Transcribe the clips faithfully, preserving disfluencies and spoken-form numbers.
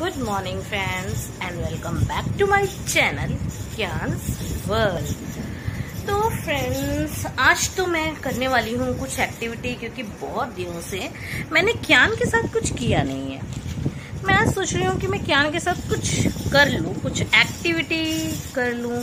Good morning friends and welcome back to my channel Kiyan's world. तो friends आज तो मैं करने वाली हूँ कुछ एक्टिविटी, क्योंकि बहुत दिनों से मैंने कियान के साथ कुछ किया नहीं है। मैं आज सोच रही हूँ कि मैं कियान के साथ कुछ कर लूँ, कुछ एक्टिविटी कर लूँ,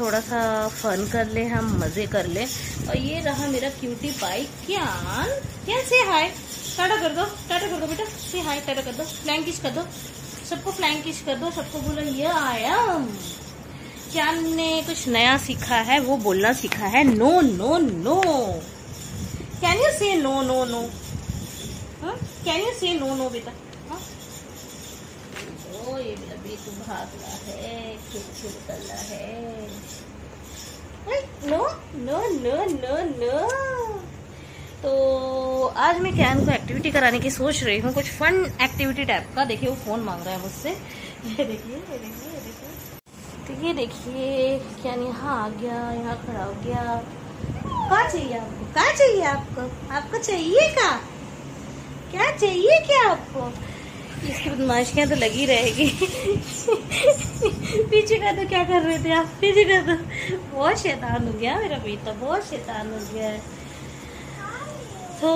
थोड़ा सा फन कर ले, हम मज़े कर ले। और ये रहा मेरा क्यूटी पाई कियान। कियान से हाय, टाटा कर दो, टाटा कर दो बेटा, से हाय, टाटा कर दो, फ्लैंग किस कर दो, सबको फ्लैंग किस कर दो, सबको बोलो ये आया। कियान ने कुछ नया सीखा है, वो बोलना सीखा है no no no. Can you say no no no, can you say no no बेटा। ओ ये बेटा बेटू भाग रहा है, खेल कर रहा है, no no no no no. तो आज मैं कियान को एक्टिविटी कराने की सोच रही हूँ, कुछ फन एक्टिविटी टाइप का। देखिए वो फ़ोन मांग रहा है मुझसे, ये देखिए ये देखिए ये देखिए। तो ये देखिए कियान यहाँ आ गया, यहाँ खड़ा हो गया। क्या चाहिए आपको, क्या चाहिए आपको, आपको चाहिए क्या, क्या चाहिए क्या आपको। इसकी बदमाशियाँ तो लगी रहेगी। पीछे का तो क्या कर रहे थे आप, पीछे का तो बहुत शैतान हो गया मेरा बेटा, बहुत शैतान हो गया है। तो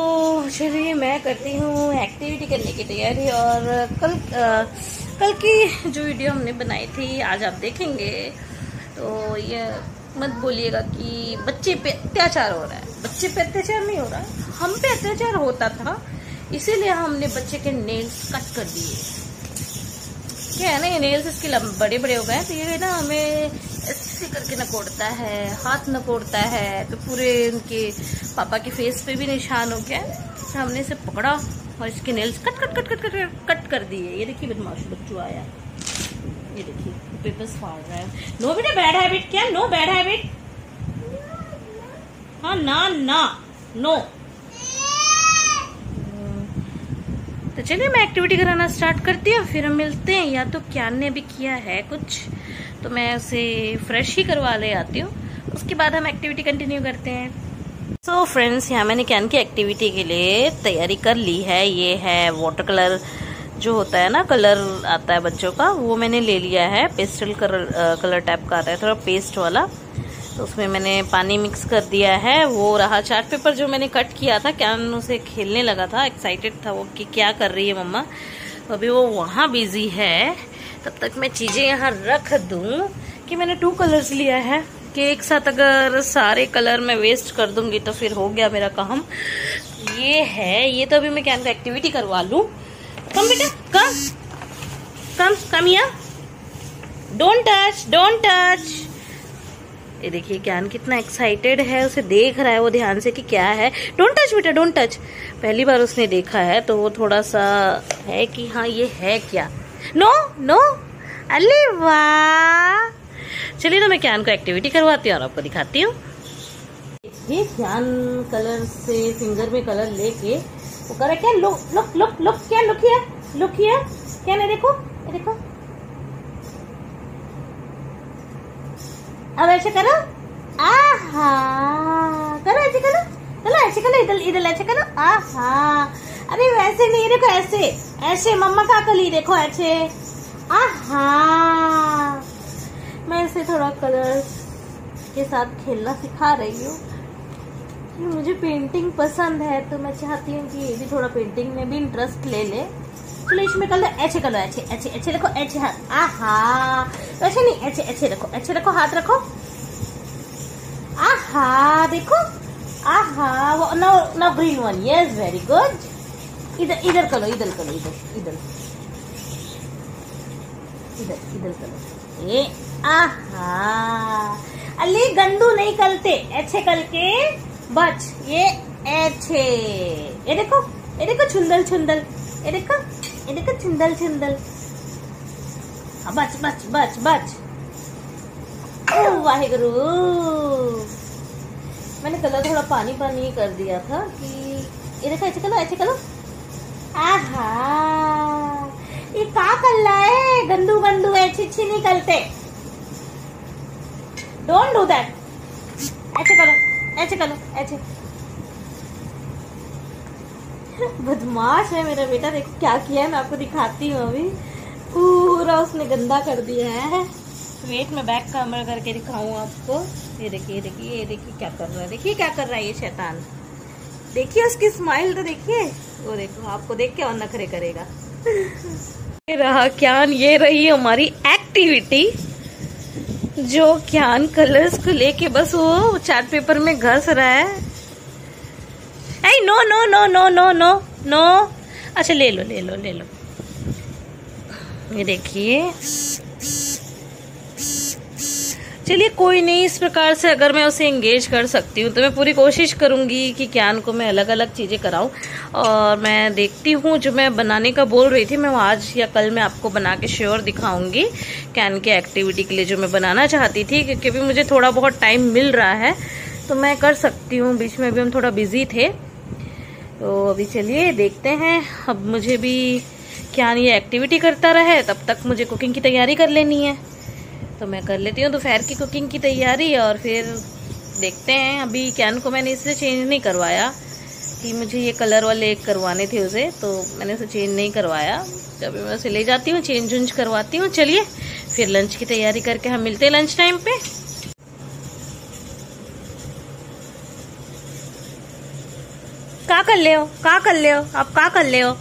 चलिए मैं करती हूँ एक्टिविटी करने की तैयारी। और कल आ, कल की जो वीडियो हमने बनाई थी आज आप देखेंगे। तो ये मत बोलिएगा कि बच्चे पे अत्याचार हो रहा है, बच्चे पे अत्याचार नहीं हो रहा है, हम पे अत्याचार होता था, इसीलिए हमने बच्चे के नेल्स कट कर दिए। क्या है ना, ये नेल्स इसके बड़े बड़े हो गए, तो ये ना हमें ऐसे करके नकोड़ता है, हाथ नकोड़ता है, तो पूरे उनके पापा के फेस पे भी निशान हो गया। तो हमने इसे पकड़ा और इसके nails cut cut cut cut cut cut कर दिए। ये देखिए बदमाश बच्चू आया, ये देखिए पेपर्स फाड़ रहा है। नो बेटा बैड हैबिट, क्या नो बैड हैबिट, हाँ ना ना नो। तो चलिए मैं एक्टिविटी कराना स्टार्ट करती हूँ, फिर हम मिलते हैं। या तो कियान ने भी किया है कुछ, तो मैं उसे फ्रेश ही करवा ले आती हूँ, उसके बाद हम एक्टिविटी कंटिन्यू करते हैं। सो फ्रेंड्स यहाँ मैंने कियान की एक्टिविटी के लिए तैयारी कर ली है। ये है वाटर कलर जो होता है ना, कलर आता है बच्चों का, वो मैंने ले लिया है। पेस्टल कलर कलर टाइप का आता है, थोड़ा पेस्ट वाला। तो उसमें मैंने पानी मिक्स कर दिया है। वो रहा चार्ट पेपर जो मैंने कट किया था। कियान उसे खेलने लगा था, एक्साइटेड था वो कि क्या कर रही है मम्मा। तो अभी वो वहाँ बिजी है, तब तक मैं चीज़ें यहाँ रख दूँ कि मैंने टू कलर्स लिया है, कि एक साथ अगर सारे कलर मैं वेस्ट कर दूँगी तो फिर हो गया मेरा काम। ये है, ये तो अभी मैं कियान का एक्टिविटी करवा लूँ। कम बेटा कम कम कम, यहाँ डोंट टच डोंट टच। ये देखिए कियान कितना एक्साइटेड है, उसे देख रहा है वो ध्यान से कि क्या है। डोंट टच बेटा डोंट टच, पहली बार उसने देखा है तो वो थोड़ा सा है कि हाँ ये है क्या। नो नो, अरे वाह। चलिए तो मैं कियान को एक्टिविटी करवाती हूँ और आपको दिखाती हूँ। देखिए कियान कलर से फिंगर में कलर लेके वो कर रहा है। क्या लुक लुक लुक लुक, क्या लुक हियर लुक हियर। क्या नहीं देखो, ये देखो, अब ऐसे करो, आहा करो, ऐसे करो, चलो ऐसे करो, इधर इधर ऐसे करो, आहा। अरे वैसे नहीं, देखो ऐसे ऐसे, मम्मा का कली देखो ऐसे, आहा। मैं इसे थोड़ा कलर के साथ खेलना सिखा रही हूँ। मुझे पेंटिंग पसंद है तो मैं चाहती हूँ कि ये भी थोड़ा पेंटिंग में भी इंटरेस्ट ले ले। चलो इसमें कलर ऐसे कलर, अच्छे अच्छे अच्छे रखो, अच्छे हाथ, आहा। वैसे नहीं, अच्छे अच्छे रखो, अच्छे रखो, हाथ रखो, आहा देखो, आहा। वो no no green one, yes very good. इधर इधर करो, इधर करो, इधर इधर इधर इधर करो, ये आहा। अली गंदू नहीं करते, अच्छे करके बच, ये अच्छे। ये देखो ये देखो छुंदल छुंदल, ये देखो ये देखो छुंदल छुंदल, बच बच बच बच। ओ वाहेगुरु, मैंने कलर थोड़ा पानी पानी कर दिया था कि ये देखो ऐसे करो ऐसे करो, आहा। ये का कर रहा है, गंदू गंदू है, छिछी नहीं करते, डोंट डू दैट। ऐसे करो ऐसे करो ऐसे। बदमाश है मेरा बेटा, देखो क्या किया है, मैं आपको दिखाती हूँ अभी। पूरा उसने गंदा कर दिया है। वेट में बैक कमर करके दिखाऊं आपको। ये देखिए देखिए ये देखिए क्या कर रहा है, देखिए क्या कर रहा है ये शैतान। देखिए उसकी स्माइल तो देखिए, वो देखो आपको देख के और नखरे करेगा। ये रहा कियान, ये रही हमारी एक्टिविटी जो कियान कलर्स को लेके बस वो चार्ट पेपर में घस रहा है। ऐ no no no no no no no, अच्छा ले लो ले लो ले लो। ये देखिए, चलिए कोई नहीं, इस प्रकार से अगर मैं उसे एंगेज कर सकती हूँ तो मैं पूरी कोशिश करूँगी कि कियान को मैं अलग अलग चीज़ें कराऊँ। और मैं देखती हूँ जो मैं बनाने का बोल रही थी, मैं आज या कल मैं आपको बना के श्योर दिखाऊँगी कियान के एक्टिविटी के लिए जो मैं बनाना चाहती थी। क्योंकि भी मुझे थोड़ा बहुत टाइम मिल रहा है तो मैं कर सकती हूँ, बीच में भी हम थोड़ा बिजी थे। तो अभी चलिए देखते हैं, अब मुझे भी कियान ये एक्टिविटी करता रहे तब तक मुझे कुकिंग की तैयारी कर लेनी है। तो मैं कर लेती हूँ दोपहर की कुकिंग की तैयारी और फिर देखते हैं। अभी कियान को मैंने इससे चेंज नहीं करवाया कि मुझे ये कलर वाले करवाने थे उसे, तो मैंने उसे चेंज नहीं करवाया। जब मैं उसे ले जाती हूँ चेंज उंज करवाती हूँ। चलिए फिर लंच की तैयारी करके हम मिलते हैं लंच टाइम पे। का कर ले हो का कर ले हो आप का कर ले हो।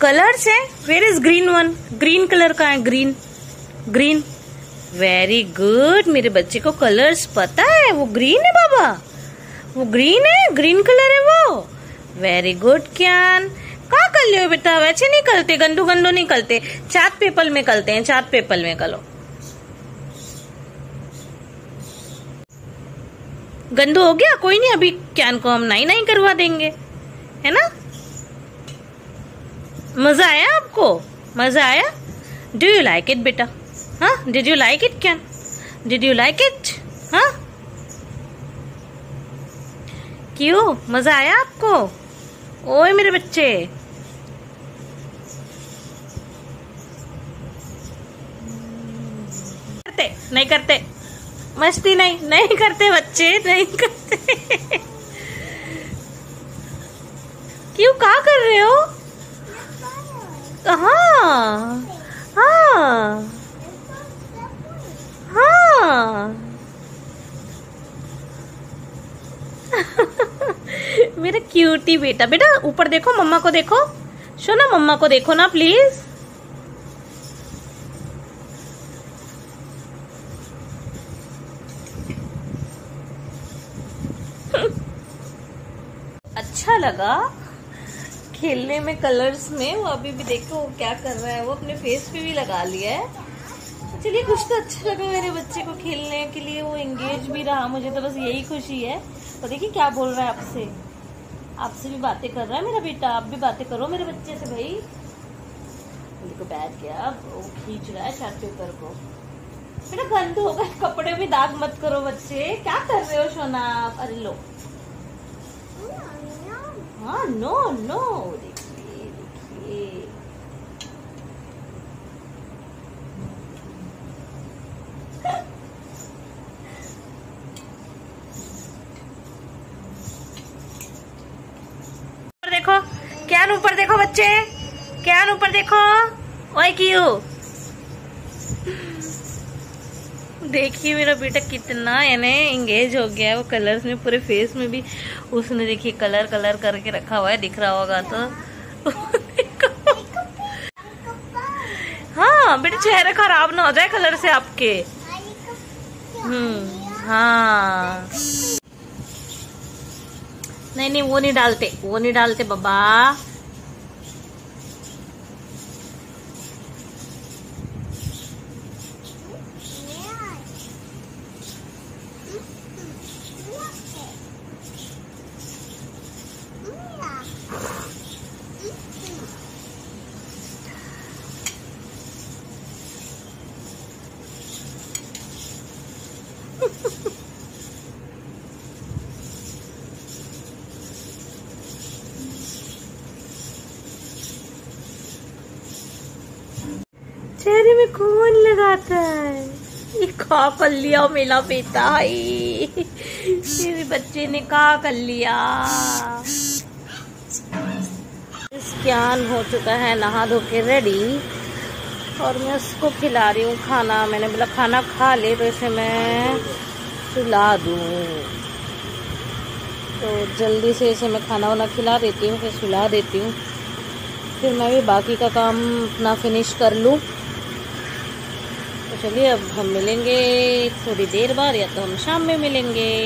कलर्स है, where is green one, green colour का है, ग्रीन ग्रीन, वेरी गुड, मेरे बच्चे को कलर्स पता है। वो ग्रीन है बाबा, वो ग्रीन है, ग्रीन कलर है वो, वेरी गुड कियान। क्या कर लियो बेटा, वैसे नहीं करते, गंदू गंदू नहीं करते, चार्ट पेपर में करते हैं, चार्ट पेपर में करो। गंदू हो गया, कोई नहीं, अभी कियान को हम नहीं नहीं करवा देंगे, है ना। मजा आया आपको, मजा आया? डू यू लाइक इट बेटा, हाँ, did you like it Kiyan, did you like it, हाँ क्यों, मजा आया आपको? ओए मेरे बच्चे, करते नहीं करते मस्ती, नहीं नहीं करते बच्चे, नहीं करते। क्यों, क्या कर रहे हो? हाँ हाँ हाँ मेरा क्यूटी बेटा, बेटा ऊपर देखो, मम्मा को देखो, सुनो मम्मा को देखो ना प्लीज। अच्छा लगा खेलने में कलर्स में। वो अभी भी देखो वो क्या कर रहा है, वो अपने फेस पे भी लगा लिया है। चलिए कुछ तो अच्छा लगा मेरे बच्चे को, खेलने के लिए वो एंगेज भी रहा, मुझे तो बस यही खुशी है। तो देखिए क्या बोल रहा है आपसे, आपसे भी बातें कर रहा है मेरा बेटा। आप भी बातें करो मेरे बच्चे से भाई। देखो बैठ गया, अब वो खींच रहा है चार्ट पेपर को। बेटा गंद होगा, कपड़े में दाग मत करो बच्चे, क्या कर रहे हो सोना आप? अरे लो, हाँ नो नो, देखिए देखिए देखो कियान ऊपर देखो बच्चे, कियान ऊपर देखो। ओए क्यों, देखिए मेरा बेटा कितना यानी एंगेज हो गया है वो कलर्स में, पूरे फेस में भी उसने देखिए कलर कलर करके रखा हुआ है, दिख रहा होगा तो। हाँ बेटा, चेहरा खराब ना हो जाए कलर से आपके। हम्म, हाँ नहीं नहीं वो नहीं डालते, वो नहीं डालते बाबा। चेहरे में कौन लगाता है? ये का कर लिया मेरा बेटा, मेरे बच्चे ने का कर लिया। कियान हो चुका है नहा धो के रेडी और मैं उसको खिला रही हूँ खाना। मैंने बोला खाना खा ले तो इसे मैं सुला दूँ, तो जल्दी से इसे मैं खाना वाना खिला देती हूँ फिर सुला देती हूँ, फिर मैं भी बाकी का काम अपना फिनिश कर लूँ। तो चलिए अब हम मिलेंगे थोड़ी देर बाद या तो हम शाम में मिलेंगे।